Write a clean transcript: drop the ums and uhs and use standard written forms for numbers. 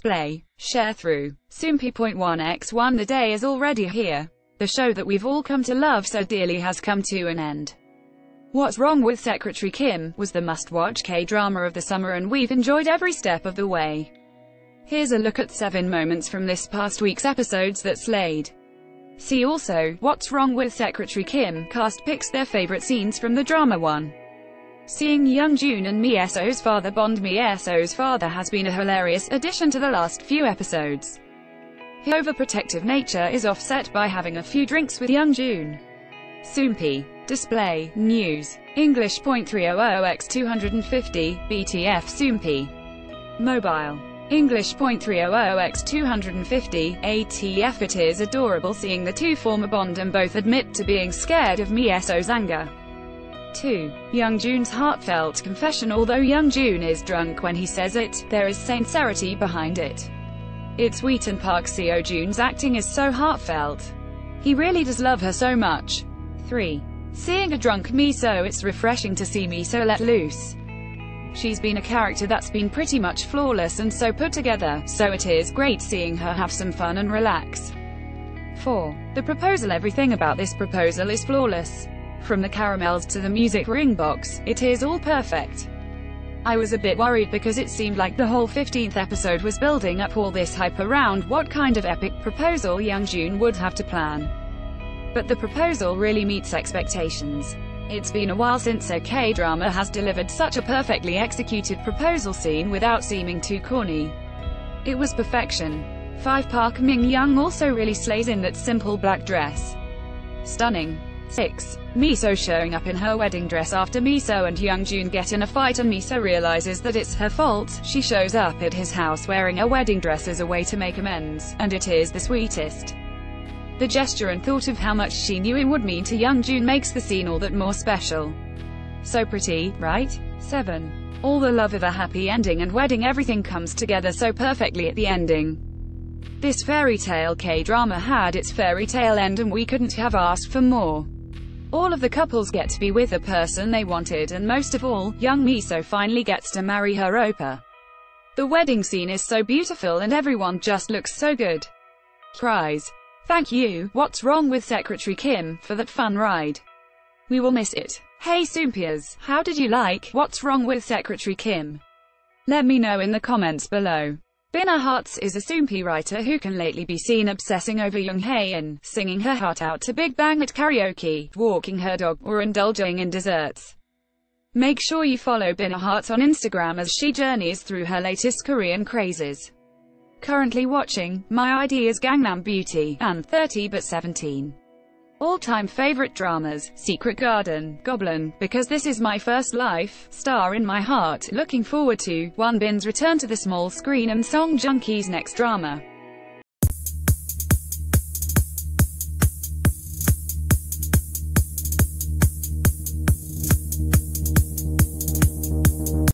display. Share through. Soompi.1x1 The day is already here. The show that we've all come to love so dearly has come to an end. What's Wrong with Secretary Kim was the must-watch K-drama of the summer, and we've enjoyed every step of the way. Here's a look at 7 moments from this past week's episodes that slayed. See also, What's Wrong with Secretary Kim? Cast picks their favorite scenes from the drama. 1. Seeing Young-joon and Mi So's father bond. Mi So's father has been a hilarious addition to the last few episodes. His overprotective nature is offset by having a few drinks with Young-joon. Soompi. Display, News. English.300x250, BTF Soompi. Mobile. English.300x250, ATF It is adorable seeing the two form a bond and both admit to being scared of Mi So's anger. 2. Young-joon's heartfelt confession. Although Young-joon is drunk when he says it, there is sincerity behind it. It's sweet, and Park Seo-joon's acting is so heartfelt. He really does love her so much. 3. Seeing a drunk Mi So. It's refreshing to see Mi So let loose. She's been a character that's been pretty much flawless and so put together, so it is great seeing her have some fun and relax. 4. The proposal. Everything about this proposal is flawless. From the caramels to the music ring box, it is all perfect. I was a bit worried because it seemed like the whole 15th episode was building up all this hype around what kind of epic proposal Young-joon would have to plan. But the proposal really meets expectations. It's been a while since a K-drama has delivered such a perfectly executed proposal scene without seeming too corny. It was perfection. 5. Park Min-young also really slays in that simple black dress. Stunning. 6. Mi So showing up in her wedding dress. After Mi So and Young-joon get in a fight and Mi So realizes that it's her fault, she shows up at his house wearing a wedding dress as a way to make amends, and it is the sweetest. The gesture and thought of how much she knew it would mean to Young-joon makes the scene all that more special. So pretty, right? 7. All the love of a happy ending and wedding. Everything comes together so perfectly at the ending. This fairy tale K-drama had its fairy tale end, and we couldn't have asked for more. All of the couples get to be with the person they wanted, and most of all, young Mi So finally gets to marry her oppa. The wedding scene is so beautiful and everyone just looks so good. Cries. Thank you, What's Wrong with Secretary Kim, for that fun ride. We will miss it. Hey Soompiers, how did you like What's Wrong with Secretary Kim? Let me know in the comments below. Binah Hearts is a Soompi writer who can lately be seen obsessing over Jung Hae-in, singing her heart out to Big Bang at karaoke, walking her dog, or indulging in desserts. Make sure you follow Binah Hearts on Instagram as she journeys through her latest Korean crazes. Currently watching My ID is Gangnam Beauty, and 30 but 17. All-time favorite dramas: Secret Garden, Goblin, Because This Is My First Life, Star in My Heart. Looking forward to Won Bin's return to the small screen and Song Joong Ki's next drama.